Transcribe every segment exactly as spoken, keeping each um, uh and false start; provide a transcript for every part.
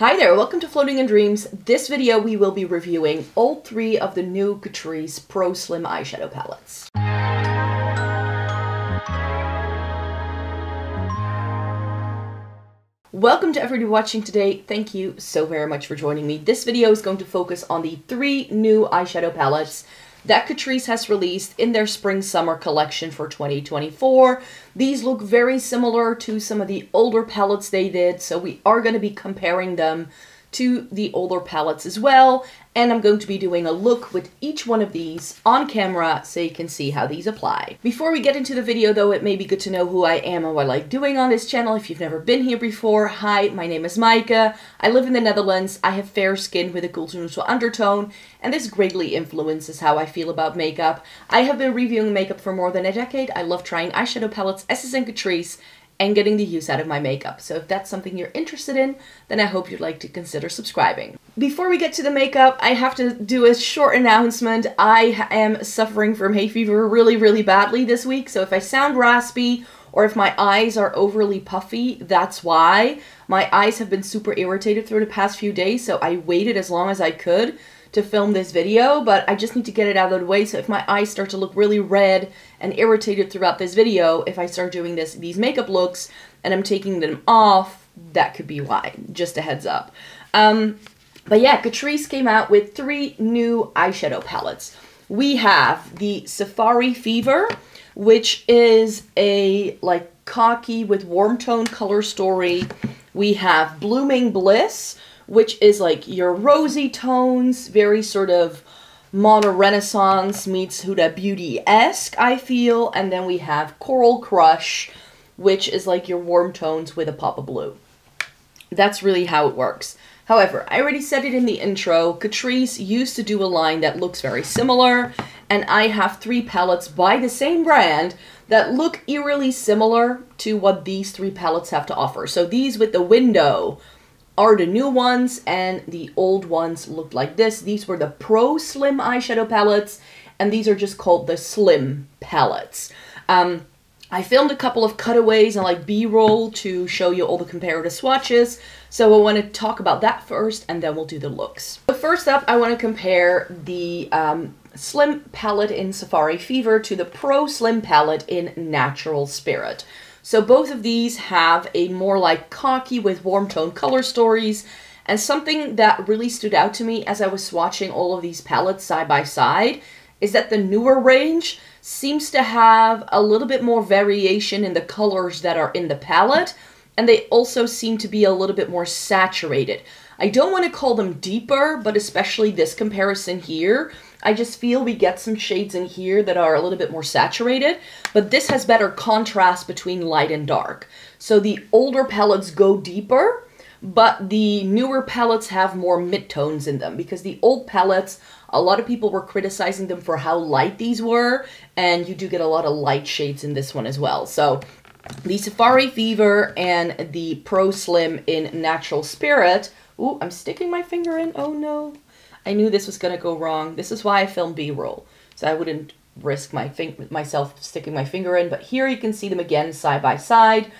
Hi there, welcome to Floating in Dreams. This video we will be reviewing all three of the new Catrice Pro Slim eyeshadow palettes. Welcome to everybody watching today. Thank you so very much for joining me. This video is going to focus on the three new eyeshadow palettes that Catrice has released in their spring-summer collection for twenty twenty-four. These look very similar to some of the older palettes they did, so we are going to be comparing them to the older palettes as well, and I'm going to be doing a look with each one of these on camera so you can see how these apply. Before we get into the video though, it may be good to know who I am and what I like doing on this channel if you've never been here before. Hi, my name is Maike. I live in the Netherlands. I have fair skin with a cool to neutral undertone, and this greatly influences how I feel about makeup. I have been reviewing makeup for more than a decade. I love trying eyeshadow palettes, Essence and Catrice, and getting the use out of my makeup. So if that's something you're interested in, then I hope you'd like to consider subscribing. Before we get to the makeup, I have to do a short announcement. I am suffering from hay fever really, really badly this week. So if I sound raspy or if my eyes are overly puffy, that's why. My eyes have been super irritated through the past few days, so I waited as long as I could to film this video, but I just need to get it out of the way. So if my eyes start to look really red and irritated throughout this video, if I start doing this these makeup looks and I'm taking them off, that could be why, just a heads up. Um, but yeah, Catrice came out with three new eyeshadow palettes. We have the Safari Fever, which is a like khaki with warm tone color story. We have Blooming Bliss, which is like your rosy tones, very sort of modern renaissance meets Huda Beauty-esque, I feel. And then we have Coral Crush, which is like your warm tones with a pop of blue. That's really how it works. However, I already said it in the intro, Catrice used to do a line that looks very similar, and I have three palettes by the same brand that look eerily similar to what these three palettes have to offer. So these with the window are the new ones, and the old ones looked like this. These were the Pro Slim eyeshadow palettes, and these are just called the Slim palettes. Um, I filmed a couple of cutaways and like B-roll to show you all the comparative swatches, so I want to talk about that first, and then we'll do the looks. But first up, I want to compare the um, Slim palette in Safari Fever to the Pro Slim palette in Natural Spirit. So both of these have a more like khaki with warm tone color stories, and something that really stood out to me as I was swatching all of these palettes side by side is that the newer range seems to have a little bit more variation in the colors that are in the palette, and they also seem to be a little bit more saturated. I don't want to call them deeper, but especially this comparison here, I just feel we get some shades in here that are a little bit more saturated, but this has better contrast between light and dark. So the older palettes go deeper, but the newer palettes have more mid-tones in them, because the old palettes, a lot of people were criticizing them for how light these were, and you do get a lot of light shades in this one as well. So the Safari Fever and the Pro Slim in Natural Spirit. Ooh, I'm sticking my finger in, oh no. I knew this was going to go wrong. This is why I filmed B-roll, so I wouldn't risk my myself sticking my finger in. But here you can see them again side by side.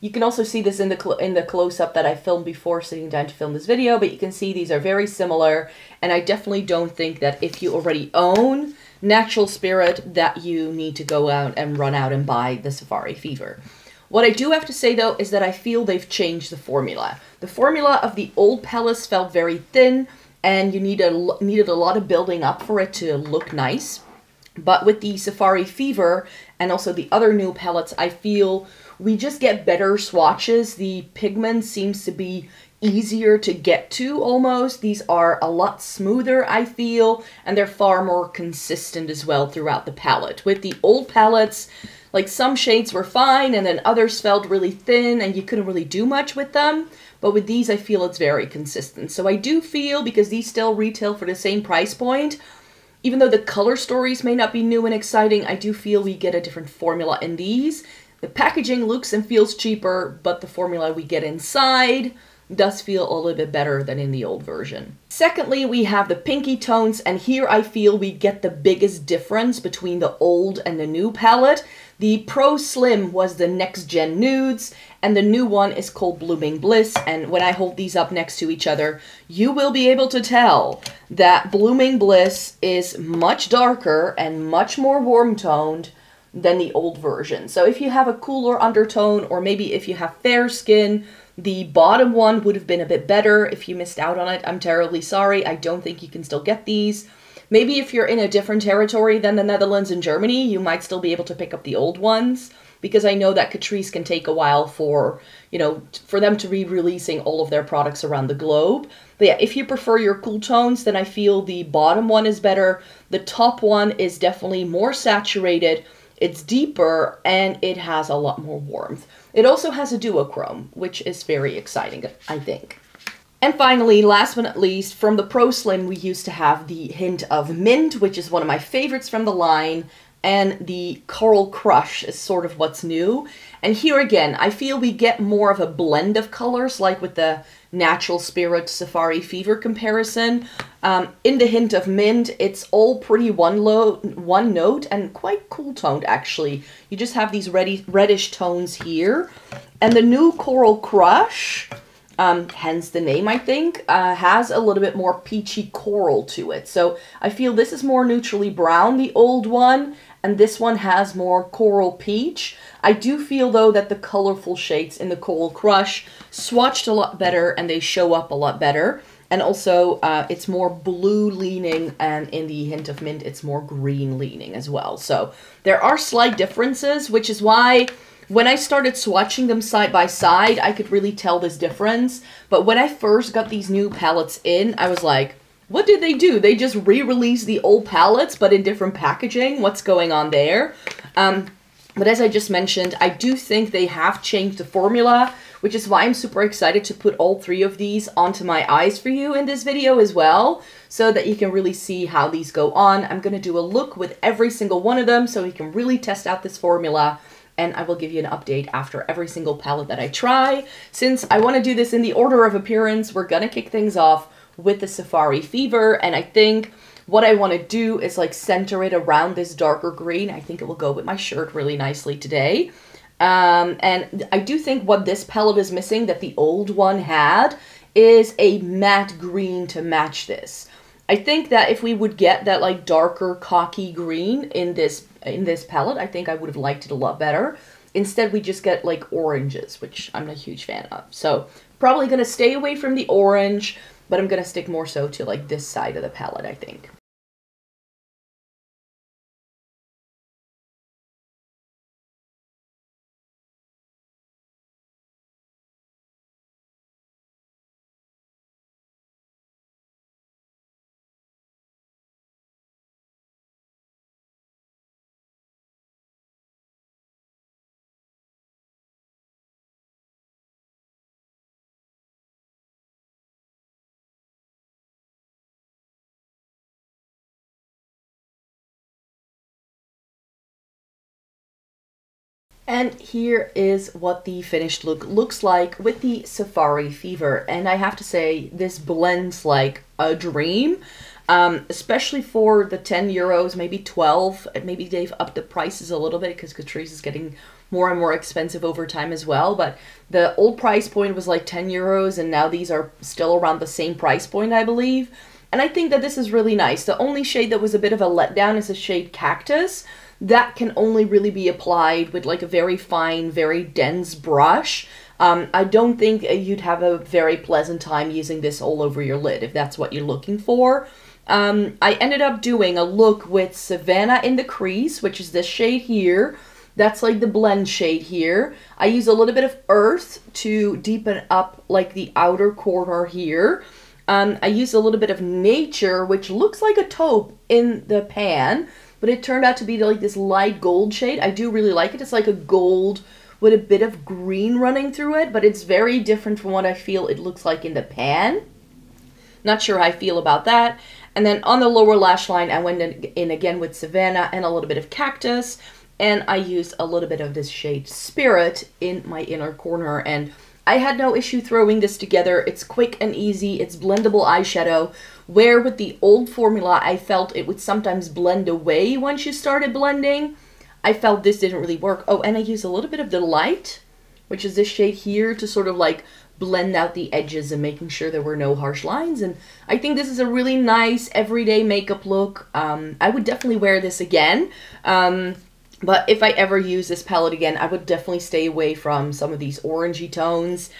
You can also see this in the in the close-up that I filmed before sitting down to film this video, but you can see these are very similar, and I definitely don't think that if you already own Natural Spirit that you need to go out and run out and buy the Safari Fever. What I do have to say though is that I feel they've changed the formula. The formula of the old palettes felt very thin, and you need a, needed a lot of building up for it to look nice. But with the Safari Fever and also the other new palettes, I feel we just get better swatches. The pigment seems to be easier to get to almost. These are a lot smoother, I feel, and they're far more consistent as well throughout the palette. With the old palettes, like some shades were fine and then others felt really thin and you couldn't really do much with them. But with these, I feel it's very consistent. So I do feel, because these still retail for the same price point, even though the color stories may not be new and exciting, I do feel we get a different formula in these. The packaging looks and feels cheaper, but the formula we get inside does feel a little bit better than in the old version. Secondly, we have the pinky tones, and here I feel we get the biggest difference between the old and the new palette. The Pro Slim was the Next-Gen Nudes, and the new one is called Blooming Bliss, and when I hold these up next to each other, you will be able to tell that Blooming Bliss is much darker and much more warm-toned than the old version. So if you have a cooler undertone, or maybe if you have fair skin, the bottom one would have been a bit better. If you missed out on it, I'm terribly sorry. I don't think you can still get these. Maybe if you're in a different territory than the Netherlands and Germany, you might still be able to pick up the old ones, because I know that Catrice can take a while for, you know, for them to be releasing all of their products around the globe. But yeah, if you prefer your cool tones, then I feel the bottom one is better. The top one is definitely more saturated. It's deeper, and it has a lot more warmth. It also has a duochrome, which is very exciting, I think. And finally, last but not least, from the Pro Slim, we used to have the Hint of Mint, which is one of my favorites from the line, and the Coral Crush is sort of what's new. And here again, I feel we get more of a blend of colors, like with the Natural Spirit Safari Fever comparison. Um, in the Hint of Mint, it's all pretty one, low, one note and quite cool toned, actually. You just have these reddy, reddish tones here. And the new Coral Crush, um, hence the name, I think, uh, has a little bit more peachy coral to it. So I feel this is more neutrally brown, the old one, and this one has more coral peach. I do feel, though, that the colorful shades in the Coral Crush swatched a lot better, and they show up a lot better. And also, uh, it's more blue-leaning, and in the Hint of Mint, it's more green-leaning as well. So there are slight differences, which is why when I started swatching them side by side, I could really tell this difference. But when I first got these new palettes in, I was like, what did they do? They just re-released the old palettes, but in different packaging. What's going on there? Um, but as I just mentioned, I do think they have changed the formula, which is why I'm super excited to put all three of these onto my eyes for you in this video as well, so that you can really see how these go on. I'm going to do a look with every single one of them so you can really test out this formula, and I will give you an update after every single palette that I try. Since I want to do this in the order of appearance, we're going to kick things off with the Safari Fever, and I think what I want to do is like center it around this darker green. I think it will go with my shirt really nicely today. Um, and I do think what this palette is missing that the old one had is a matte green to match this. I think that if we would get that like darker khaki green in this in this palette, I think I would have liked it a lot better. Instead, we just get like oranges, which I'm a huge fan of. So probably going to stay away from the orange, but I'm going to stick more so to like this side of the palette, I think. And here is what the finished look looks like with the Safari Fever. And I have to say, this blends like a dream, um, especially for the ten euros, maybe twelve. Maybe they've upped the prices a little bit because Catrice is getting more and more expensive over time as well. But the old price point was like ten euros, and now these are still around the same price point, I believe. And I think that this is really nice. The only shade that was a bit of a letdown is the shade Cactus. That can only really be applied with like a very fine, very dense brush. Um, I don't think you'd have a very pleasant time using this all over your lid if that's what you're looking for. Um, I ended up doing a look with Savannah in the Crease, which is this shade here. That's like the blend shade here. I use a little bit of Earth to deepen up like the outer corner here. Um, I used a little bit of Nature, which looks like a taupe in the pan, but it turned out to be like this light gold shade. I do really like it. It's like a gold with a bit of green running through it, but it's very different from what I feel it looks like in the pan. Not sure how I feel about that. And then on the lower lash line, I went in again with Savannah and a little bit of Cactus, and I used a little bit of this shade Spirit in my inner corner, and I had no issue throwing this together. It's quick and easy. It's blendable eyeshadow, where with the old formula, I felt it would sometimes blend away once you started blending. I felt this didn't really work. Oh, and I used a little bit of the light, which is this shade here, to sort of like blend out the edges and making sure there were no harsh lines. And I think this is a really nice everyday makeup look. Um, I would definitely wear this again. Um, but if I ever use this palette again, I would definitely stay away from some of these orangey tones.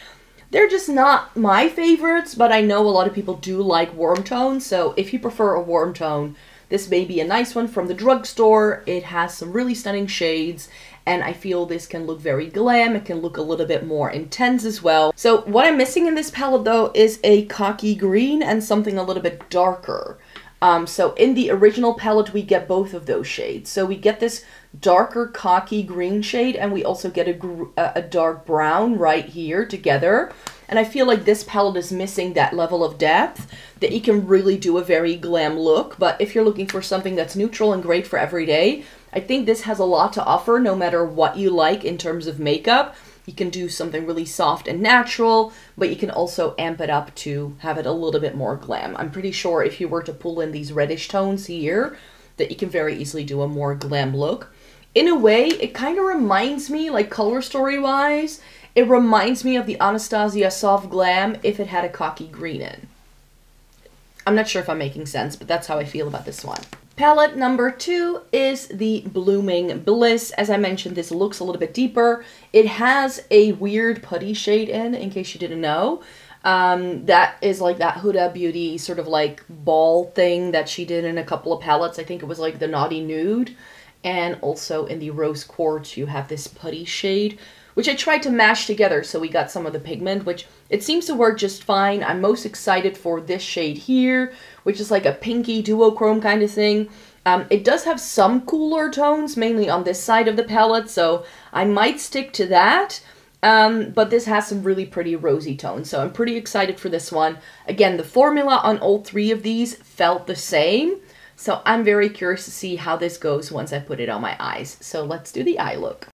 They're just not my favorites, but I know a lot of people do like warm tones. So if you prefer a warm tone, this may be a nice one from the drugstore. It has some really stunning shades, and I feel this can look very glam. It can look a little bit more intense as well. So what I'm missing in this palette though is a khaki green and something a little bit darker. Um, so in the original palette, we get both of those shades. So we get this darker khaki green shade, and we also get a, gr a dark brown right here together. And I feel like this palette is missing that level of depth that you can really do a very glam look. But if you're looking for something that's neutral and great for every day, I think this has a lot to offer no matter what you like in terms of makeup. You can do something really soft and natural, but you can also amp it up to have it a little bit more glam. I'm pretty sure if you were to pull in these reddish tones here, that you can very easily do a more glam look. In a way, it kind of reminds me, like color story-wise, it reminds me of the Anastasia Soft Glam if it had a khaki green in. I'm not sure if I'm making sense, but that's how I feel about this one. Palette number two is the Blooming Bliss. As I mentioned, this looks a little bit deeper. It has a weird putty shade in, in case you didn't know. Um, that is like that Huda Beauty sort of like ball thing that she did in a couple of palettes. I think it was like the Naughty Nude. And also in the Rose Quartz, you have this putty shade, which I tried to mash together so we got some of the pigment, which it seems to work just fine. I'm most excited for this shade here, which is like a pinky duochrome kind of thing. Um, it does have some cooler tones, mainly on this side of the palette, so I might stick to that. Um, but this has some really pretty rosy tones, so I'm pretty excited for this one. Again, the formula on all three of these felt the same, so I'm very curious to see how this goes once I put it on my eyes. So let's do the eye look.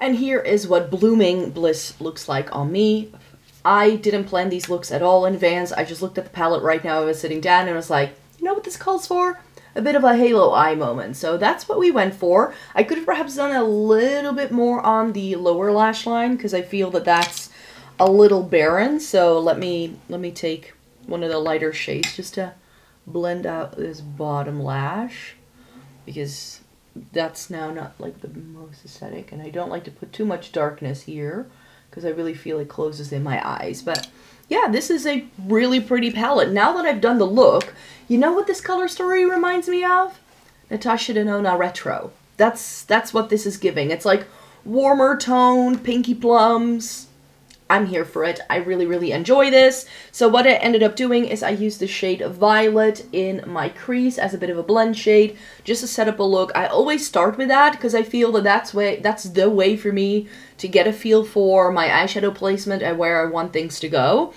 And here is what Blooming Bliss looks like on me. I didn't plan these looks at all in advance. I just looked at the palette right now. I was sitting down and I was like, you know what this calls for? A bit of a halo eye moment. So that's what we went for. I could have perhaps done a little bit more on the lower lash line because I feel that that's a little barren. So let me, let me take one of the lighter shades just to blend out this bottom lash, because that's now not like the most aesthetic, and I don't like to put too much darkness here because I really feel it closes in my eyes. But yeah, this is a really pretty palette. Now that I've done the look, you know what this color story reminds me of? Natasha Denona Retro. That's that's what this is giving. It's like warmer toned, pinky plums. I'm here for it. I really, really enjoy this. So what I ended up doing is I used the shade Violet in my crease as a bit of a blend shade, just to set up a look. I always start with that because I feel that that's, way, that's the way for me to get a feel for my eyeshadow placement and where I want things to go.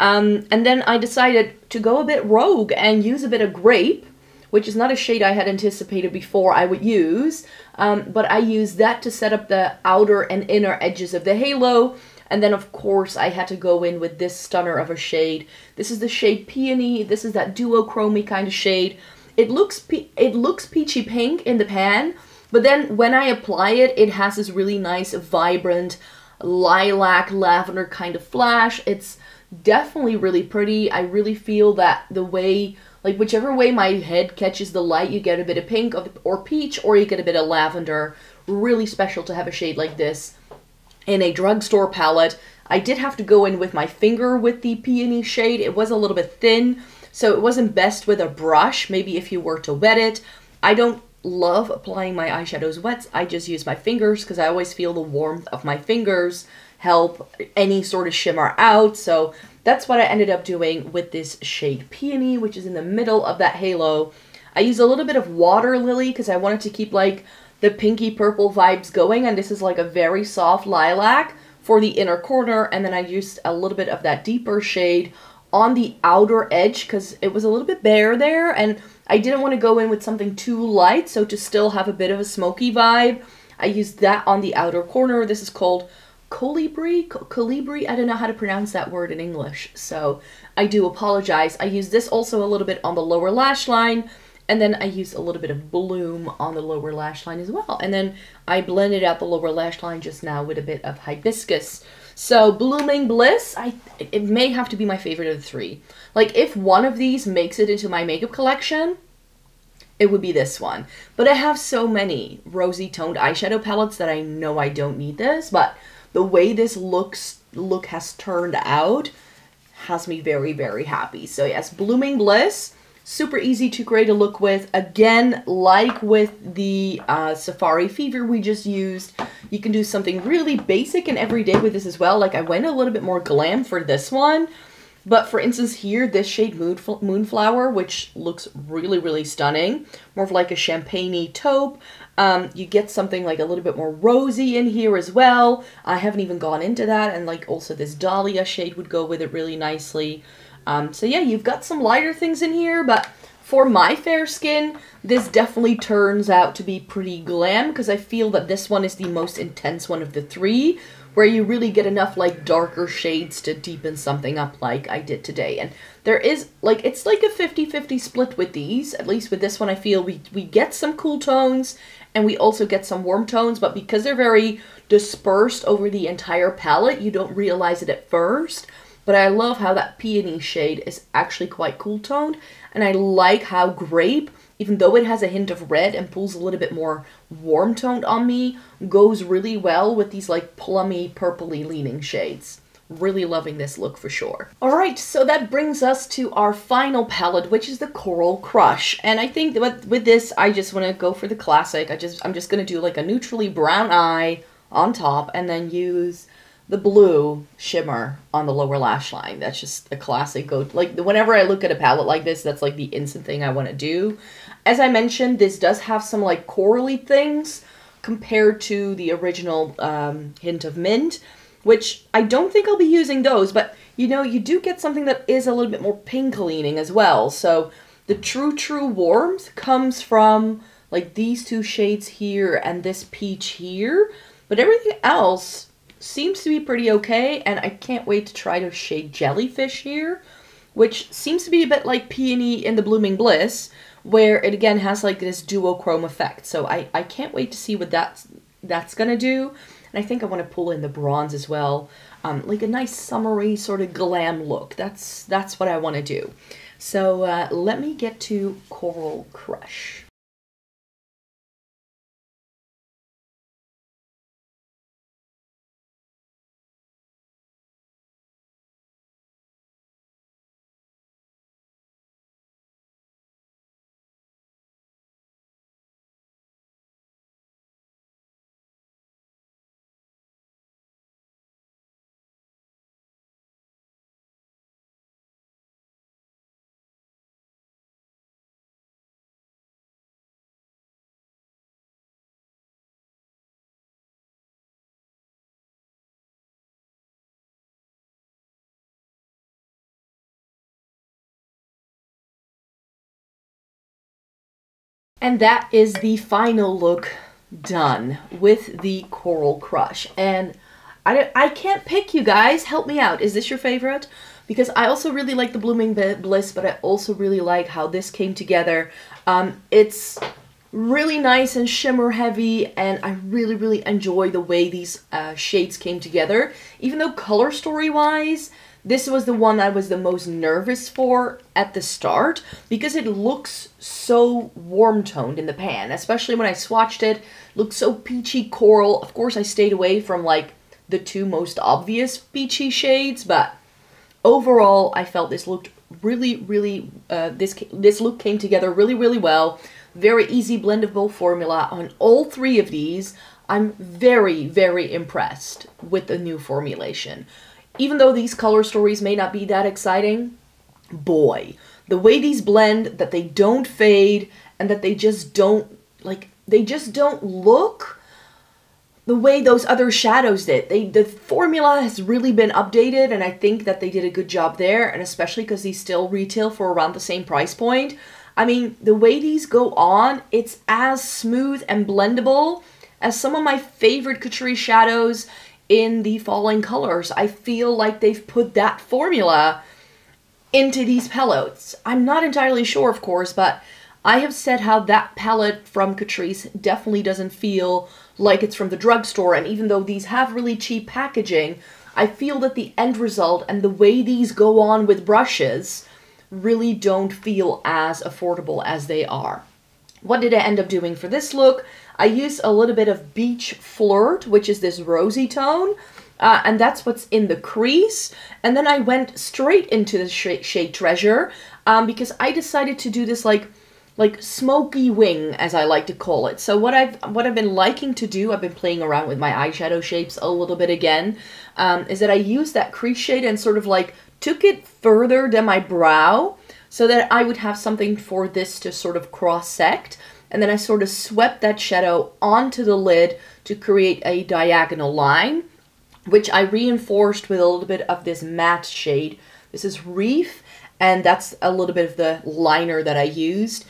Um, and then I decided to go a bit rogue and use a bit of Grape, which is not a shade I had anticipated before I would use, um, but I used that to set up the outer and inner edges of the halo. And then, of course, I had to go in with this stunner of a shade. This is the shade Peony. This is that duochrome-y kind of shade. It looks it looks peachy pink in the pan, but then when I apply it, it has this really nice, vibrant, lilac, lavender kind of flash. It's definitely really pretty. I really feel that the way, like whichever way my head catches the light, you get a bit of pink or peach, or you get a bit of lavender. Really special to have a shade like this in a drugstore palette. I did have to go in with my finger with the Peony shade. It was a little bit thin, so it wasn't best with a brush. Maybe if you were to wet it. I don't love applying my eyeshadows wet. I just use my fingers because I always feel the warmth of my fingers help any sort of shimmer out. So that's what I ended up doing with this shade Peony, which is in the middle of that halo. I used a little bit of Water Lily because I wanted to keep like the pinky purple vibes going, and this is like a very soft lilac for the inner corner, and then I used a little bit of that deeper shade on the outer edge because it was a little bit bare there, and I didn't want to go in with something too light, so to still have a bit of a smoky vibe, I used that on the outer corner. This is called Colibri? Colibri? I don't know how to pronounce that word in English, so I do apologize. I used this also a little bit on the lower lash line, and then I used a little bit of Bloom on the lower lash line as well. And then I blended out the lower lash line just now with a bit of Hibiscus. So Blooming Bliss, I it may have to be my favorite of the three. Like if one of these makes it into my makeup collection, it would be this one. But I have so many rosy toned eyeshadow palettes that I know I don't need this, but the way this looks look has turned out has me very, very happy. So yes, Blooming Bliss, super easy to create a look with. Again, like with the uh, Safari Fever we just used, you can do something really basic and everyday with this as well. Like I went a little bit more glam for this one, but for instance here, this shade Moonflower, which looks really, really stunning, more of like a champagne-y taupe. Um, you get something like a little bit more rosy in here as well. I haven't even gone into that, and like also this Dahlia shade would go with it really nicely. Um, so yeah, you've got some lighter things in here, but for my fair skin, this definitely turns out to be pretty glam because I feel that this one is the most intense one of the three, where you really get enough like darker shades to deepen something up like I did today. And there is like, it's like a fifty fifty split with these. At least with this one, I feel we, we get some cool tones and we also get some warm tones, but because they're very dispersed over the entire palette, you don't realize it at first. But I love how that Peony shade is actually quite cool toned, and I like how Grape, even though it has a hint of red and pulls a little bit more warm toned on me, goes really well with these like plummy, purpley leaning shades. Really loving this look for sure. Alright, so that brings us to our final palette, which is the Coral Crush. And I think that with this, I just want to go for the classic. I just, I'm just going to do like a neutrally brown eye on top and then use the blue shimmer on the lower lash line. That's just a classic go. Like whenever I look at a palette like this, that's like the instant thing I want to do. As I mentioned, this does have some like corally things compared to the original um, Hint of Mint, which I don't think I'll be using those, but you know, you do get something that is a little bit more pink leaning as well. So the true, true warmth comes from like these two shades here and this peach here, but everything else seems to be pretty okay, and I can't wait to try to shade Jellyfish here, which seems to be a bit like Peony in the Blooming Bliss, where it again has like this duochrome effect. So I, I can't wait to see what that's, that's gonna do. And I think I want to pull in the bronze as well, um, like a nice summery sort of glam look. That's, that's what I want to do. So uh, let me get to Coral Crush. And that is the final look done with the Coral Crush. And I, don't, I can't pick, you guys. Help me out. Is this your favorite? Because I also really like the Blooming Bliss, but I also really like how this came together. Um, it's really nice and shimmer heavy, and I really, really enjoy the way these uh, shades came together. Even though color story-wise, this was the one I was the most nervous for at the start because it looks so warm toned in the pan, especially when I swatched it. It looked so peachy coral. Of course, I stayed away from like the two most obvious peachy shades, but overall, I felt this looked really, really, uh, this, this look came together really, really well. Very easy blendable formula on all three of these. I'm very, very impressed with the new formulation. Even though these color stories may not be that exciting, boy, the way these blend, that they don't fade, and that they just don't, like, they just don't look the way those other shadows did. They, the formula has really been updated, and I think that they did a good job there, and especially because these still retail for around the same price point. I mean, the way these go on, it's as smooth and blendable as some of my favorite Catrice shadows in the Falling Colors. I feel like they've put that formula into these palettes. I'm not entirely sure, of course, but I have said how that palette from Catrice definitely doesn't feel like it's from the drugstore, and even though these have really cheap packaging, I feel that the end result and the way these go on with brushes really don't feel as affordable as they are. What did I end up doing for this look? I used a little bit of Beach Flirt, which is this rosy tone, uh, and that's what's in the crease. And then I went straight into the sh shade Treasure, um, because I decided to do this like like smoky wing, as I like to call it. So what I've what I've been liking to do, I've been playing around with my eyeshadow shapes a little bit again, um, is that I use that crease shade and sort of like took it further than my brow so that I would have something for this to sort of cross-sect. And then I sort of swept that shadow onto the lid to create a diagonal line, which I reinforced with a little bit of this matte shade. This is Reef, and that's a little bit of the liner that I used.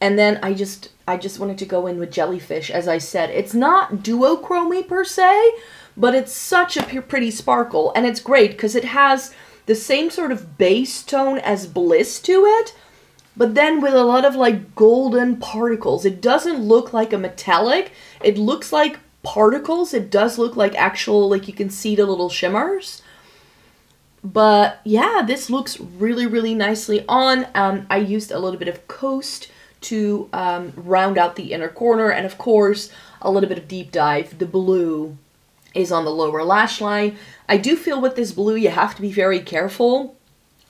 And then I just, I just wanted to go in with Jellyfish, as I said. It's not duochromy per se, but it's such a pretty sparkle, and it's great because it has the same sort of base tone as Bliss to it, but then with a lot of like golden particles. It doesn't look like a metallic, it looks like particles. It does look like actual, like you can see the little shimmers. But yeah, this looks really, really nicely on. Um, I used a little bit of Coast to um, round out the inner corner, and of course, a little bit of Deep Dive, the blue is on the lower lash line. I do feel with this blue, you have to be very careful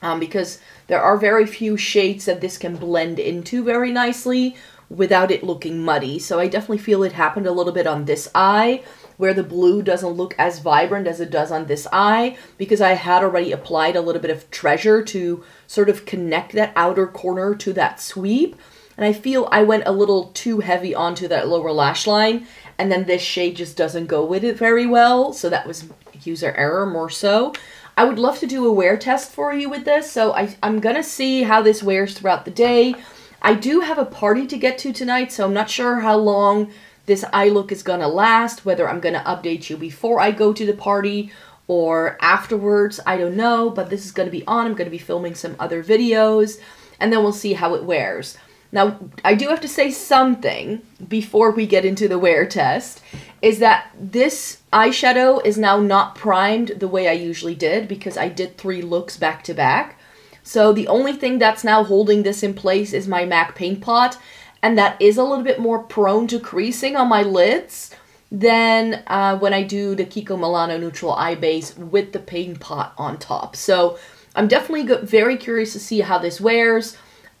um, because there are very few shades that this can blend into very nicely without it looking muddy. So I definitely feel it happened a little bit on this eye, where the blue doesn't look as vibrant as it does on this eye, because I had already applied a little bit of Treasure to sort of connect that outer corner to that sweep. And I feel I went a little too heavy onto that lower lash line, and then this shade just doesn't go with it very well. So that was user error more so. I would love to do a wear test for you with this. So I, I'm gonna see how this wears throughout the day. I do have a party to get to tonight, so I'm not sure how long this eye look is gonna last, whether I'm gonna update you before I go to the party or afterwards, I don't know, but this is gonna be on. I'm gonna be filming some other videos, and then we'll see how it wears. Now, I do have to say something before we get into the wear test, is that this eyeshadow is now not primed the way I usually did, because I did three looks back to back. So the only thing that's now holding this in place is my MAC paint pot, and that is a little bit more prone to creasing on my lids than uh, when I do the Kiko Milano Neutral Eye Base with the paint pot on top. So I'm definitely very curious to see how this wears.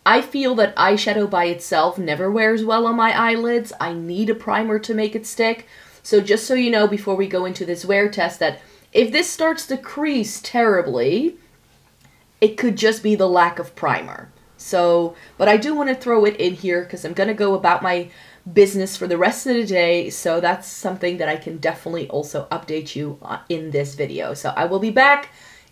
I feel that eyeshadow by itself never wears well on my eyelids. I need a primer to make it stick. So just so you know, before we go into this wear test, that if this starts to crease terribly, it could just be the lack of primer. So, but I do want to throw it in here because I'm going to go about my business for the rest of the day. So that's something that I can definitely also update you in this video. So I will be back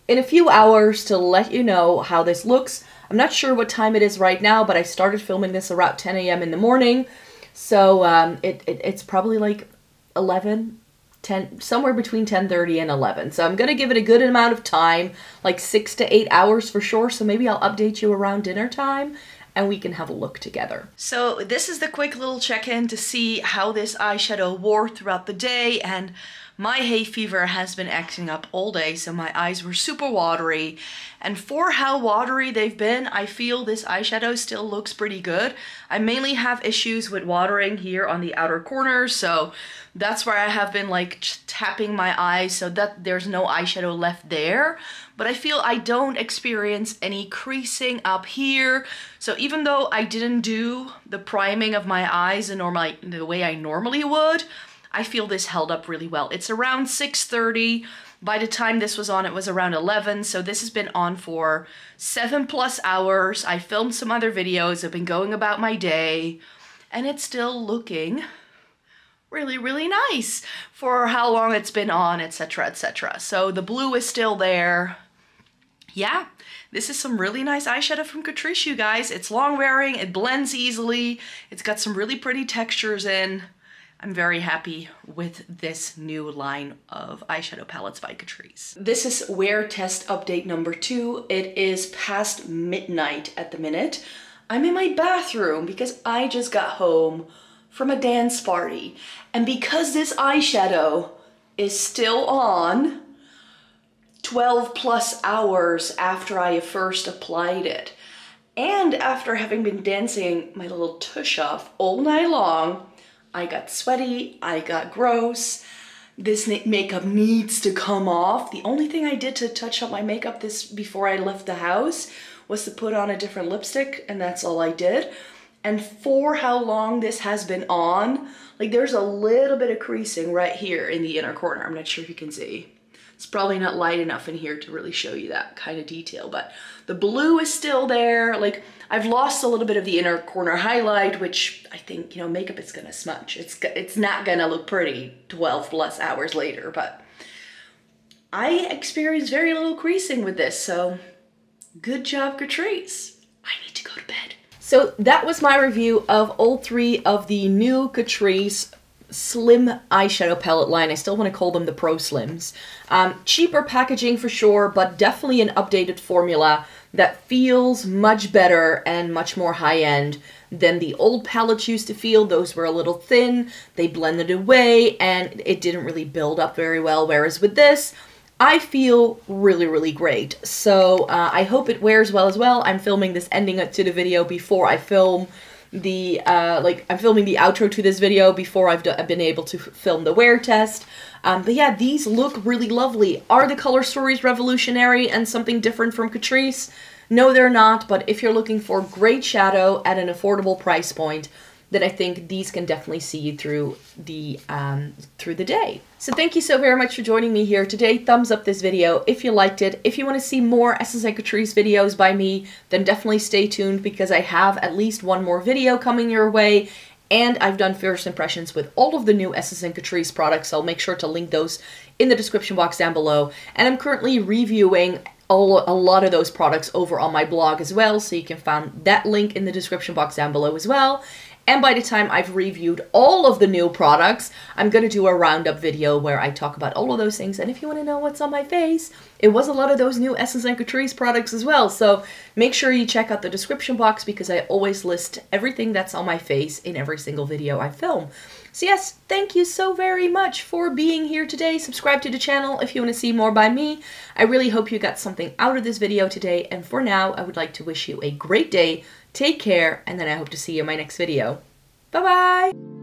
in a few hours to let you know how this looks. I'm not sure what time it is right now, but I started filming this around ten A M in the morning. So um, it, it, it's probably like eleven, ten, somewhere between ten thirty and eleven. So I'm going to give it a good amount of time, like six to eight hours for sure. So maybe I'll update you around dinner time, and we can have a look together. So this is the quick little check-in to see how this eyeshadow wore throughout the day. And my hay fever has been acting up all day, so my eyes were super watery. And for how watery they've been, I feel this eyeshadow still looks pretty good. I mainly have issues with watering here on the outer corner, so that's where I have been like tapping my eyes so that there's no eyeshadow left there. But I feel I don't experience any creasing up here. So even though I didn't do the priming of my eyes the, normal, the way I normally would, I feel this held up really well. It's around six thirty. By the time this was on, it was around eleven, so this has been on for seven plus hours. I filmed some other videos, I've been going about my day, and it's still looking really, really nice for how long it's been on, et cetera, et cetera. So the blue is still there. Yeah, this is some really nice eyeshadow from Catrice, you guys. It's long wearing, it blends easily, it's got some really pretty textures in. I'm very happy with this new line of eyeshadow palettes by Catrice. This is wear test update number two. It is past midnight at the minute. I'm in my bathroom because I just got home from a dance party. And because this eyeshadow is still on twelve plus hours after I first applied it, and after having been dancing my little tush off all night long, I got sweaty, I got gross. This makeup needs to come off. The only thing I did to touch up my makeup this before I left the house was to put on a different lipstick, and that's all I did. And for how long this has been on, like there's a little bit of creasing right here in the inner corner. I'm not sure if you can see. It's probably not light enough in here to really show you that kind of detail, but the blue is still there. Like I've lost a little bit of the inner corner highlight, which I think, you know, makeup is gonna smudge. It's, it's not gonna look pretty twelve plus hours later, but I experienced very little creasing with this, so good job, Catrice. I need to go to bed. So that was my review of all three of the new Catrice Slim eyeshadow palette line. I still want to call them the Pro Slims. Um, cheaper packaging for sure, but definitely an updated formula that feels much better and much more high-end than the old palettes used to feel. Those were a little thin, they blended away, and it didn't really build up very well, whereas with this, I feel really, really great. So uh, I hope it wears well as well. I'm filming this ending to the video before I film the uh like I'm filming the outro to this video before I've, I've been able to film the wear test, um but yeah, these look really lovely. Are the color stories revolutionary and something different from Catrice? No, they're not, but if you're looking for great shadow at an affordable price point, then I think these can definitely see you through the um through the day. So thank you so very much for joining me here today. Thumbs up this video if you liked it. If you want to see more Essence and Catrice videos by me, then definitely stay tuned, because I have at least one more video coming your way, and I've done first impressions with all of the new Essence and Catrice products, so I'll make sure to link those in the description box down below. And I'm currently reviewing all, a lot of those products over on my blog as well, so you can find that link in the description box down below as well. And by the time I've reviewed all of the new products, I'm going to do a roundup video where I talk about all of those things. And if you want to know what's on my face, it was a lot of those new Essence and Catrice products as well. So make sure you check out the description box, because I always list everything that's on my face in every single video I film. So yes, thank you so very much for being here today. Subscribe to the channel if you want to see more by me. I really hope you got something out of this video today. And for now, I would like to wish you a great day. Take care, and then I hope to see you in my next video. Bye-bye!